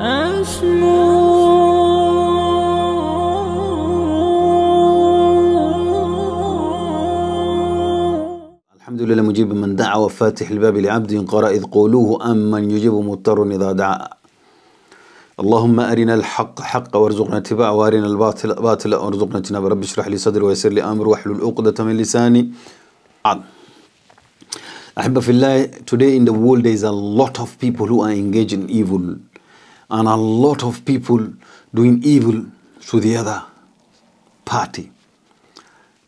الحمد لله مجيب من دعا وفاتح الباب لعبد قرأ إذ قولوه أمن يجيب مضطر إذا دعا اللهم أرنا الحق حق وارزقنا اتباعه وأرنا الباطل باطلا وارزقنا اجتنابه رب اشرح لي صدري ويسر لي أمري واحلل عقدة من لساني Ahibba fillah, today in the world there is a lot of people who are engaged in evil and a lot of people doing evil to the other party.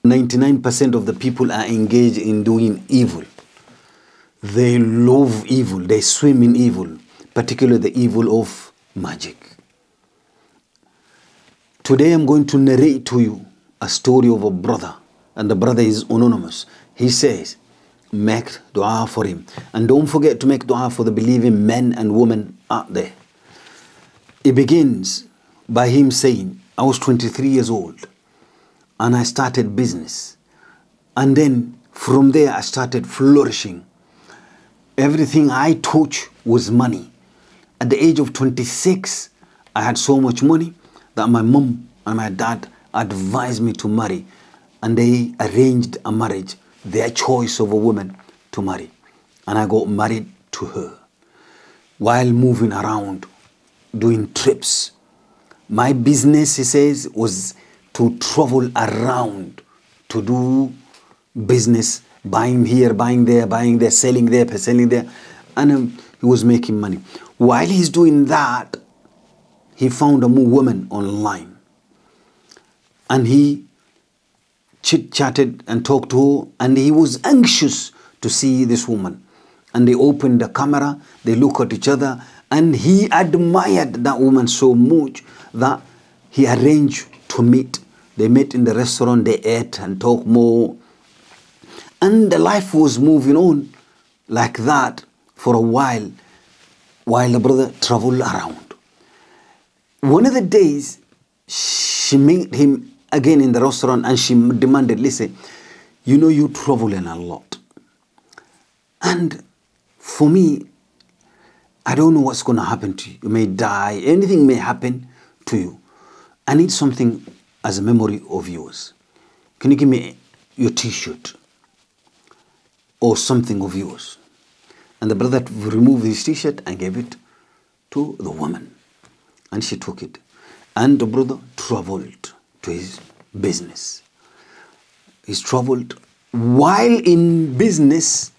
99% of the people are engaged in doing evil. They love evil, they swim in evil, particularly the evil of magic. Today I'm going to narrate to you a story of a brother, and the brother is anonymous. He says, make dua for him. And don't forget to make dua for the believing men and women out there. It begins by him saying, I was 23 years old and I started business. And then from there I started flourishing. Everything I touched was money. At the age of 26, I had so much money that my mum and my dad advised me to marry. And they arranged a marriage, their choice of a woman to marry, and I got married to her. While moving around, doing trips, my business, he says, was to travel around to do business, buying here, buying there, selling there, selling there, and he was making money. While he's doing that, he found a woman online, and he chit-chatted and talked to her, and he was anxious to see this woman. And they opened the camera, they looked at each other, and he admired that woman so much that he arranged to meet. They met in the restaurant, they ate and talked more. And the life was moving on like that for a while the brother traveled around. One of the days, she met him again in the restaurant, and she demanded, listen, you know you traveling a lot, and for me, I don't know what's going to happen to you. You may die, anything may happen to you. I need something as a memory of yours. Can you give me your t-shirt or something of yours? And the brother removed his t-shirt and gave it to the woman, and she took it, and the brother traveled to his business. He's troubled. While in business,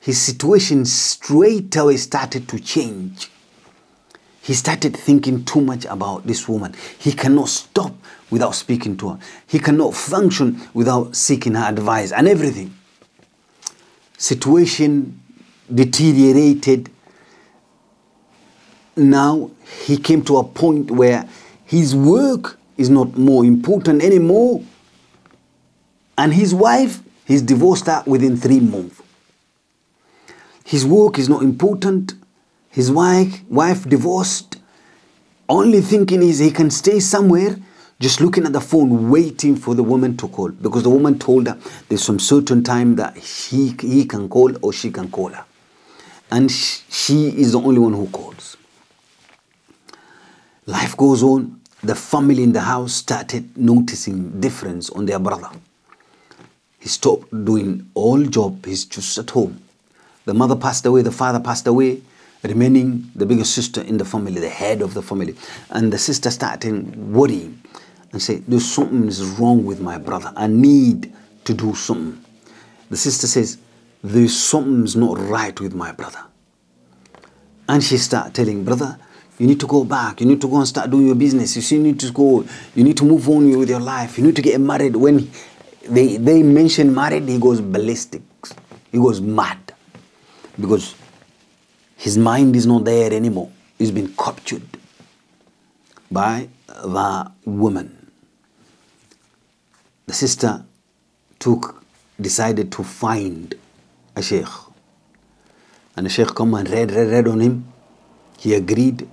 his situation straight away started to change. He started thinking too much about this woman. He cannot stop without speaking to her. He cannot function without seeking her advice and everything. Situation deteriorated. Now he came to a point where his work is not more important anymore. And his wife, he's divorced her within 3 months. His work is not important. His wife divorced. Only thinking is he can stay somewhere, just looking at the phone, waiting for the woman to call. Because the woman told her there's some certain time that he can call or she can call her. And she is the only one who calls. Life goes on. The family in the house started noticing difference on their brother. He stopped doing all job, he's just at home. The mother passed away, the father passed away, remaining the biggest sister in the family, the head of the family. And the sister started worrying and said, there's something is wrong with my brother. I need to do something. The sister says, there's something's not right with my brother. And she started telling brother, you need to go back. You need to go and start doing your business. You need to go. You need to move on with your life. You need to get married. When they mention married, he goes ballistic. He goes mad. Because his mind is not there anymore. He's been captured by the woman. The sister decided to find a sheikh. And the sheikh come and read on him. He agreed.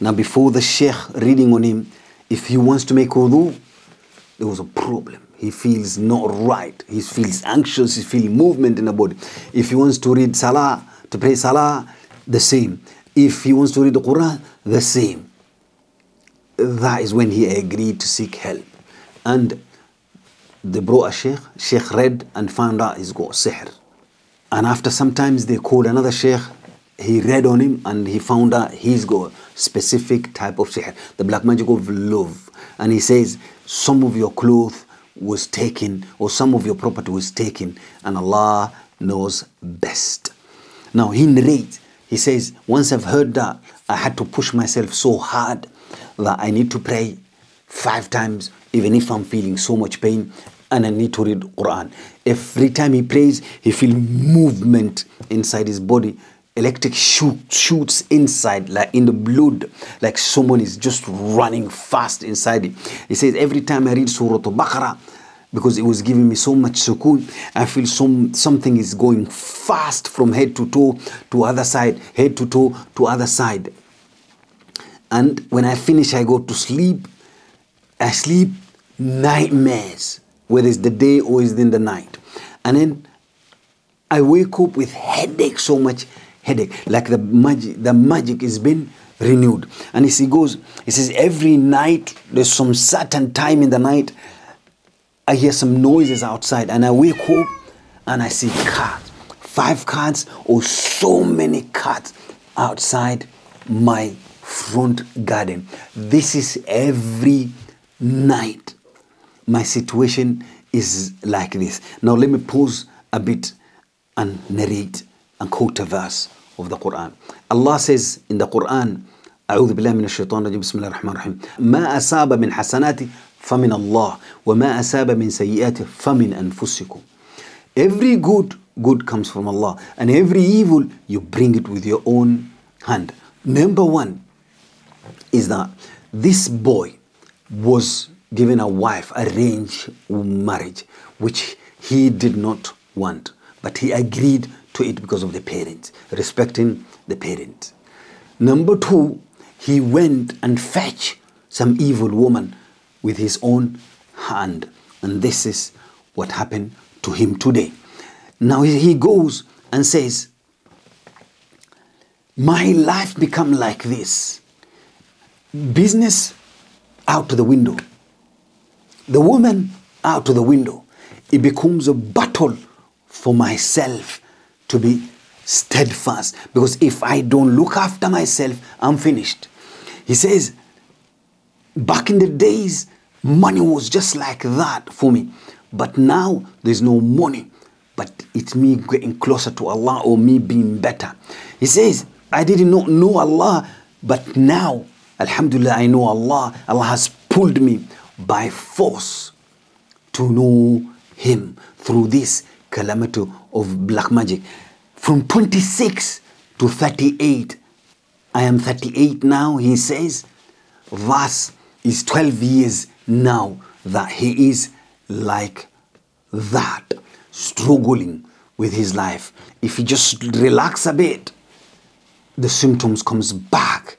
Now, before the sheikh reading on him, if he wants to make wudu, there was a problem. He feels not right. He feels anxious. He feels movement in the body. If he wants to read salah, to pray salah, the same. If he wants to read the Quran, the same. That is when he agreed to seek help. And they brought a sheikh. Sheikh read and found out he's got sihr. And after sometimes they called another sheikh. He read on him and he found out he's got a specific type of sihr, the black magic of love. And he says, some of your clothes was taken or some of your property was taken, and Allah knows best. Now he narrates, he says, once I've heard that, I had to push myself so hard that I need to pray 5 times, even if I'm feeling so much pain, and I need to read Quran. Every time he prays, he feels movement inside his body. Electric shoots inside, like in the blood, like someone is just running fast inside it. He says, every time I read Surah Al-Baqarah, because it was giving me so much sukoon, I feel something is going fast from head to toe to other side, head to toe to other side. And when I finish, I go to sleep. I sleep nightmares, whether it's the day or it's in the night. And then I wake up with headache, so much headache, like the magic is being renewed. And he goes, he says, every night, there's some certain time in the night, I hear some noises outside, and I wake up and I see cats, 5 cats or so many cats outside my front garden. This is every night. My situation is like this. Now let me pause a bit and narrate and quote a verse of the Quran. Allah says in the Quran, أعوذ بالله من الشيطان الرجيم بسم الله الرحمن الرحيم ما أصاب من حسنات فمن الله وما أصاب من سيئات فمن أنفسكم. Every good comes from Allah, and every evil you bring it with your own hand. Number one is that this boy was given a wife, arranged marriage, which he did not want, but he agreed to it because of the parents, respecting the parents. Number two, he went and fetched some evil woman with his own hand. And this is what happened to him today. Now he goes and says, my life become like this. Business out to the window. The woman out to the window. It becomes a battle for myself to be steadfast, because if I don't look after myself, I'm finished. He says, back in the days, money was just like that for me, but now there's no money, but it's me getting closer to Allah or me being better. He says, I did not know Allah, but now, alhamdulillah, I know Allah. Allah has pulled me by force to know Him through this calamity of black magic. From 26 to 38, I am 38 now, he says. Thus is 12 years now that he is like that, struggling with his life. If he just relax a bit, the symptoms comes back.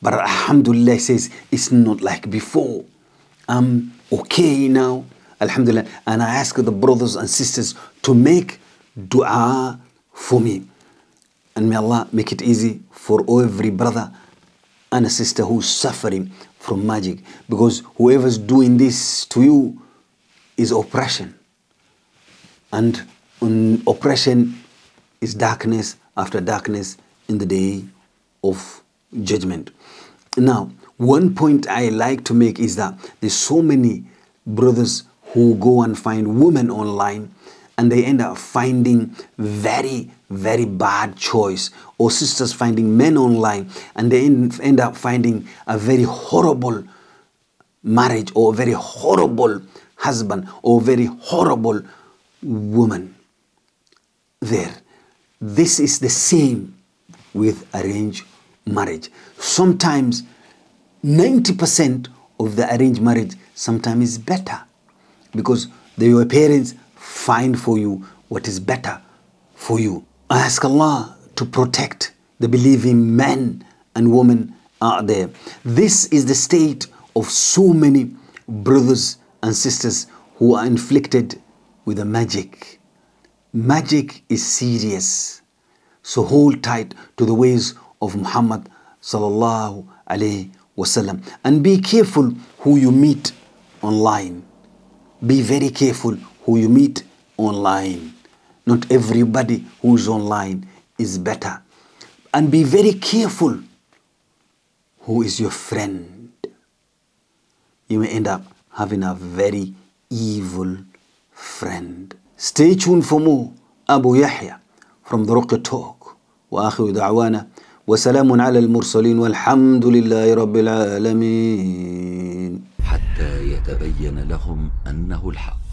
But alhamdulillah, he says, it's not like before. I'm okay now, alhamdulillah. And I ask the brothers and sisters to make dua for me. And may Allah make it easy for every brother and a sister who's suffering from magic. Because whoever's doing this to you is oppression. And oppression is darkness after darkness in the day of judgment. Now, one point I like to make is that there's so many brothers who go and find women online, and they end up finding very, very bad choice, or sisters finding men online, and they end up finding a very horrible marriage, or a very horrible husband, or a very horrible woman there. This is the same with arranged marriage. Sometimes 90% of the arranged marriage sometimes is better, because your parents find for you what is better for you. I ask Allah to protect the believing men and women out there. This is the state of so many brothers and sisters who are inflicted with the magic. Magic is serious. So hold tight to the ways of Muhammad sallallahu alayhi wasallam. And be careful who you meet online. Be very careful who you meet online. Not everybody who's online is better. And be very careful who is your friend. You may end up having a very evil friend. Stay tuned for more Abu Yahya from The Ruqya Talk. وآخر دعوانا وسلام على المرسلين والحمد لله رب العالمين. حتى يتبين لهم أنه الحق.